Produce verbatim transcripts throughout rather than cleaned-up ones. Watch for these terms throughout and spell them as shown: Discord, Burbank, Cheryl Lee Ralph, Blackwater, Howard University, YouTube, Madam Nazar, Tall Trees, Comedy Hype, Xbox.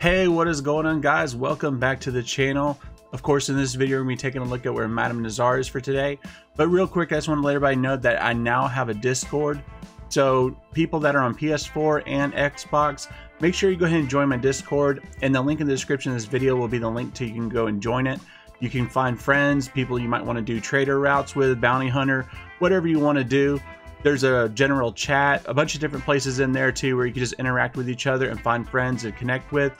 Hey, what is going on, guys? Welcome back to the channel. Of course, in this video, we're going to be taking a look at where Madam Nazar is for today. But real quick, I just want to let everybody know that I now have a Discord. So people that are on P S four and Xbox, make sure you go ahead and join my Discord. And the link in the description of this video will be the link to you can go and join it. You can find friends, people you might want to do trader routes with, bounty hunter, whatever you want to do. There's a general chat, a bunch of different places in there too, where you can just interact with each other and find friends and connect with.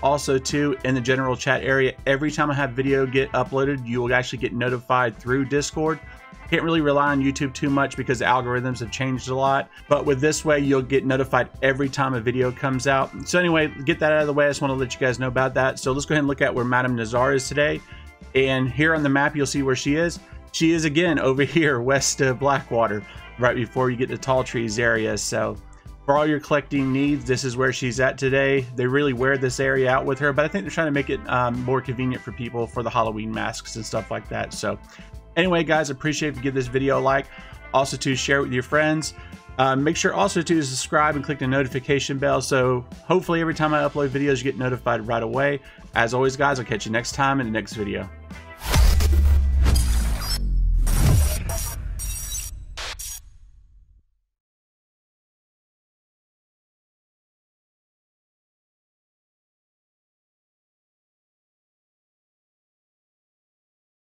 Also too, in the general chat area, every time I have video get uploaded, you will actually get notified through Discord. Can't really rely on YouTube too much because the algorithms have changed a lot. But with this way, you'll get notified every time a video comes out. So anyway, get that out of the way. I just want to let you guys know about that. So let's go ahead and look at where Madam Nazar is today. And here on the map, you'll see where she is. She is again over here, west of Blackwater, right before you get to Tall Trees area. So for all your collecting needs, this is where she's at today. They really wear this area out with her, but I think they're trying to make it um, more convenient for people for the Halloween masks and stuff like that. So anyway, guys, appreciate if you give this video a like. Also to share it with your friends. Uh, make sure also to subscribe and click the notification bell. So hopefully every time I upload videos, you get notified right away. As always, guys, I'll catch you next time in the next video.